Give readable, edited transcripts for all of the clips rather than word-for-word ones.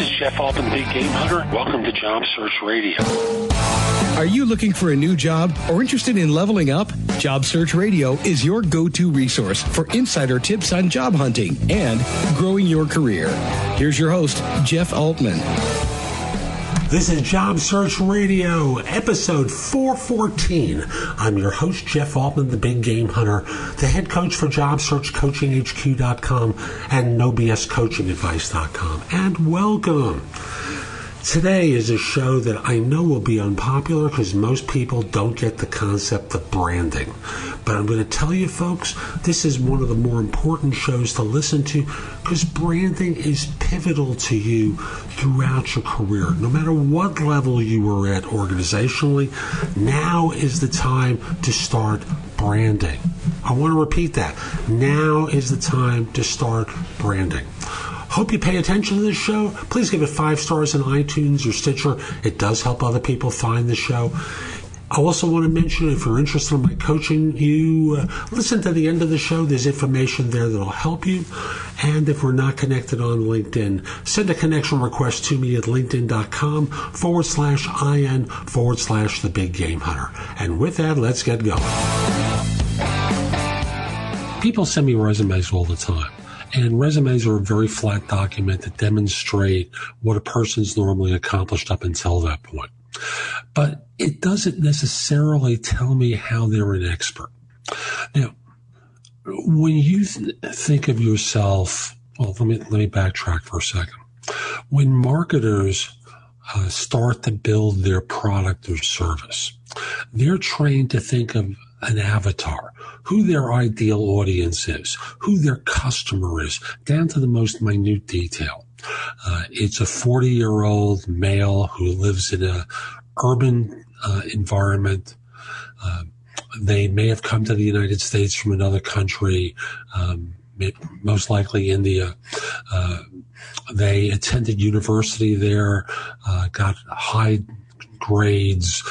is Jeff Altman, Big Game Hunter. Welcome to Job Search Radio. Are you looking for a new job or interested in leveling up? Job Search Radio is your go-to resource for insider tips on job hunting and growing your career. Here's your host, Jeff Altman. This is Job Search Radio, episode 414. I'm your host, Jeff Altman, the Big Game Hunter, the head coach for JobSearchCoachingHQ.com and NoBSCoachingAdvice.com. And welcome. Today is a show that I know will be unpopular because most people don't get the concept of branding. But I'm going to tell you, folks, this is one of the more important shows to listen to because branding is pivotal to you throughout your career. No matter what level you are at organizationally, now is the time to start branding. I want to repeat that. Now is the time to start branding. Hope you pay attention to this show. Please give it 5 stars on iTunes or Stitcher. It does help other people find the show. I also want to mention, if you're interested in my coaching, you listen to the end of the show. There's information there that will help you. And if we're not connected on LinkedIn, send a connection request to me at linkedin.com/IN/TheBigGameHunter. And with that, let's get going. People send me resumes all the time. And resumes are a very flat document that demonstrate what a person's normally accomplished up until that point. But it doesn't necessarily tell me how they're an expert. Now, when you think of yourself, well, let me backtrack for a second. When marketers start to build their product or service, they're trained to think of an avatar, who their ideal audience is, who their customer is, down to the most minute detail. It's a 40-year-old male who lives in an urban environment. They may have come to the United States from another country, most likely India. They attended university there, got high grades,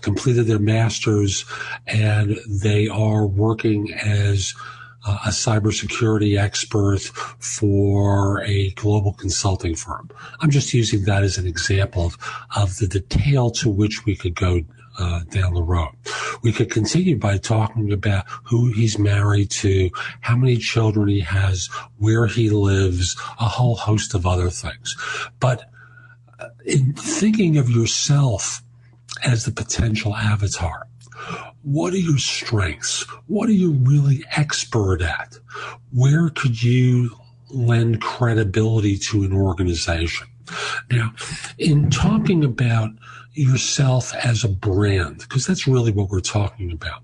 completed their master's, and they are working as a cybersecurity expert for a global consulting firm. I'm just using that as an example of the detail to which we could go down the road. We could continue by talking about who he's married to, how many children he has, where he lives, a whole host of other things. But in thinking of yourself as the potential avatar, what are your strengths? What are you really expert at? Where could you lend credibility to an organization? Now, in talking about yourself as a brand, because that's really what we're talking about,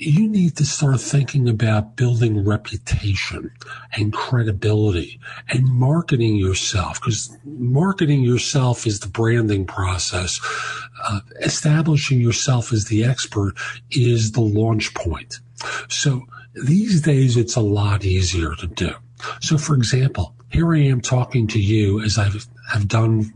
you need to start thinking about building reputation and credibility and marketing yourself, because marketing yourself is the branding process. Establishing yourself as the expert is the launch point. So these days, it's a lot easier to do. So, for example, here I am talking to you, as I've done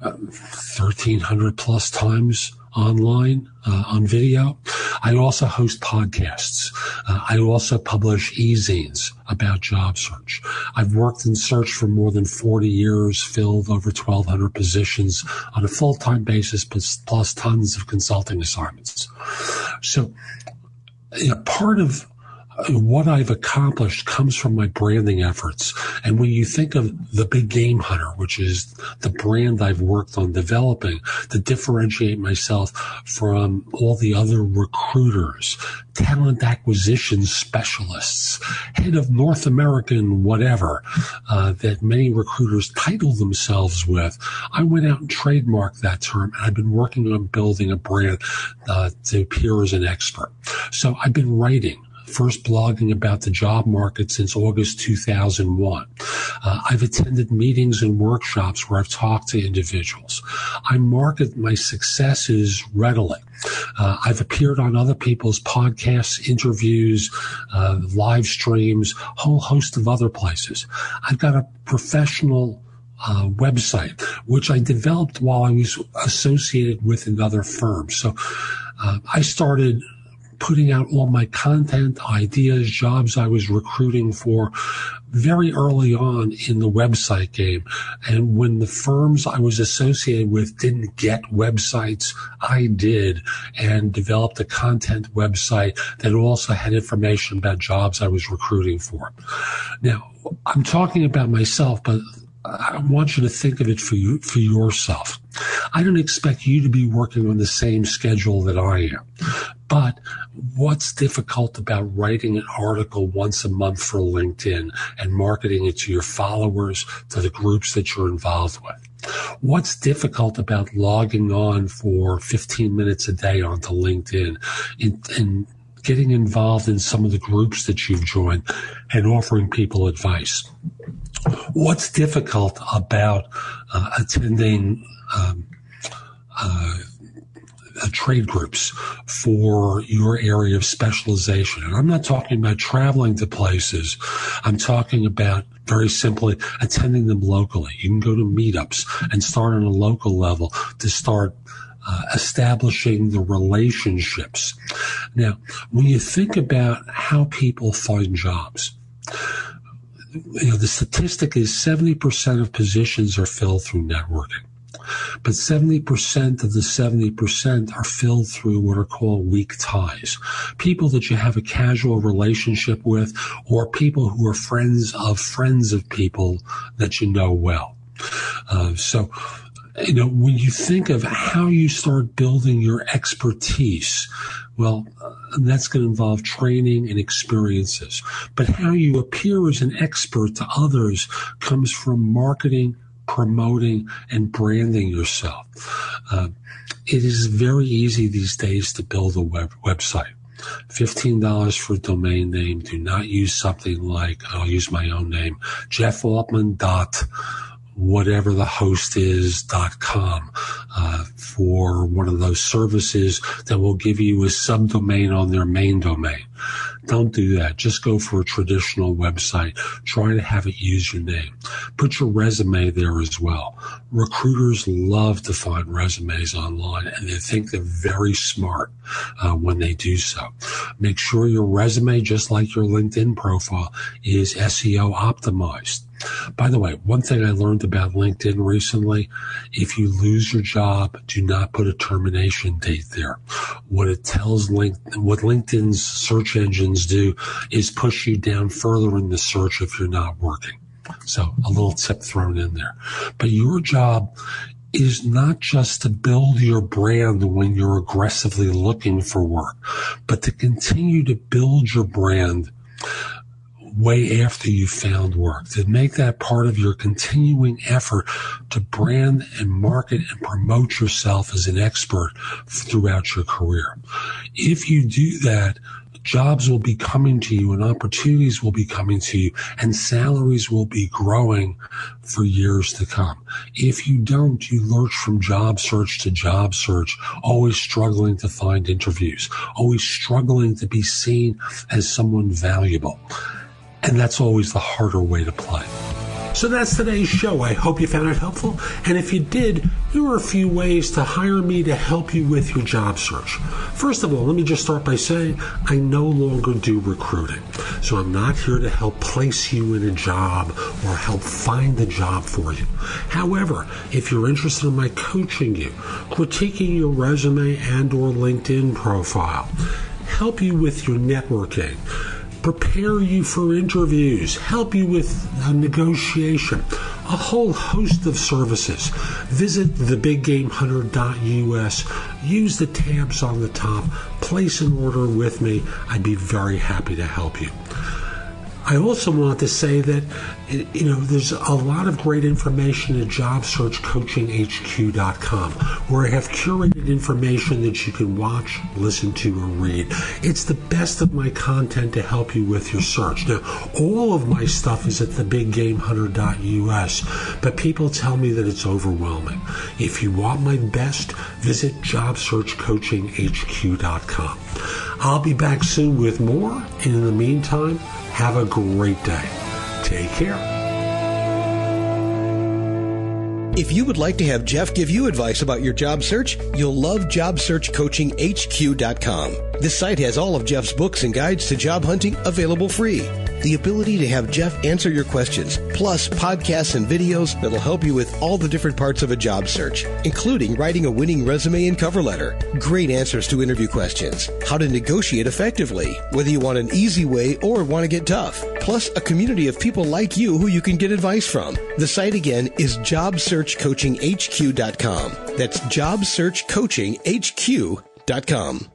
1,300 plus times online, on video. I also host podcasts. I also publish e-zines about job search. I've worked in search for more than 40 years, filled over 1,200 positions on a full-time basis, plus tons of consulting assignments. So, part of what I've accomplished comes from my branding efforts. And when you think of the Big Game Hunter, which is the brand I've worked on developing to differentiate myself from all the other recruiters, talent acquisition specialists, head of North American whatever, that many recruiters title themselves with, I went out and trademarked that term. And I've been working on building a brand to appear as an expert. So I've been writing, first blogging about the job market since August 2001. I've attended meetings and workshops where I've talked to individuals. I market my successes readily. I've appeared on other people's podcasts, interviews, live streams, whole host of other places. I've got a professional website, which I developed while I was associated with another firm. So I started putting out all my content, ideas, jobs I was recruiting for very early on in the website game. And when the firms I was associated with didn't get websites, I did, and developed a content website that also had information about jobs I was recruiting for. Now, I'm talking about myself, but I want you to think of it for yourself. I don't expect you to be working on the same schedule that I am. But what's difficult about writing an article once a month for LinkedIn and marketing it to your followers, to the groups that you're involved with? What's difficult about logging on for 15 minutes a day onto LinkedIn and getting involved in some of the groups that you've joined and offering people advice? What's difficult about attending trade groups for your area of specialization? And I'm not talking about traveling to places. I'm talking about very simply attending them locally. You can go to meetups and start on a local level to start establishing the relationships. Now, when you think about how people find jobs, you know, the statistic is 70% of positions are filled through networking. But 70% of the 70% are filled through what are called weak ties. People that you have a casual relationship with, or people who are friends of people that you know well. So, you know, when you think of how you start building your expertise, well, that's going to involve training and experiences. But how you appear as an expert to others comes from marketing, promoting, and branding yourself. It is very easy these days to build a website. $15 for a domain name. Do not use something like, I'll use my own name, JeffAltman.com for one of those services that will give you a subdomain on their main domain. Don't do that. Just go for a traditional website. Try to have it use your name. Put your resume there as well. Recruiters love to find resumes online, and they think they're very smart when they do so. Make sure your resume, just like your LinkedIn profile, is SEO optimized. By the way, one thing I learned about LinkedIn recently, if you lose your job, do not put a termination date there. What it tells LinkedIn, what LinkedIn's search engines do is push you down further in the search if you're not working. So a little tip thrown in there. But your job is not just to build your brand when you're aggressively looking for work, but to continue to build your brand way after you found work, to make that part of your continuing effort to brand and market and promote yourself as an expert throughout your career. If you do that, jobs will be coming to you and opportunities will be coming to you and salaries will be growing for years to come. If you don't, you lurch from job search, always struggling to find interviews, always struggling to be seen as someone valuable. And that's always the harder way to play. So that's today's show. I hope you found it helpful. And if you did, here are a few ways to hire me to help you with your job search. First of all, let me just start by saying I no longer do recruiting. So I'm not here to help place you in a job or help find a job for you. However, if you're interested in my coaching you, critiquing your resume and or LinkedIn profile, help you with your networking, prepare you for interviews, help you with negotiation, a whole host of services. Visit TheBigGameHunter.us. Use the tabs on the top. Place an order with me. I'd be very happy to help you. I also want to say that, you know, there's a lot of great information at JobSearchCoachingHQ.com, where I have curated information that you can watch, listen to, or read. It's the best of my content to help you with your search. Now, all of my stuff is at TheBigGameHunter.us, but people tell me that it's overwhelming. If you want my best, visit JobSearchCoachingHQ.com. I'll be back soon with more, and in the meantime, have a great day. Take care. If you would like to have Jeff give you advice about your job search, you'll love JobSearchCoachingHQ.com. This site has all of Jeff's books and guides to job hunting available free. The ability to have Jeff answer your questions, plus podcasts and videos that'll help you with all the different parts of a job search, including writing a winning resume and cover letter, great answers to interview questions, how to negotiate effectively, whether you want an easy way or want to get tough, plus a community of people like you who you can get advice from. The site again is JobSearchCoachingHQ.com. That's JobSearchCoachingHQ.com.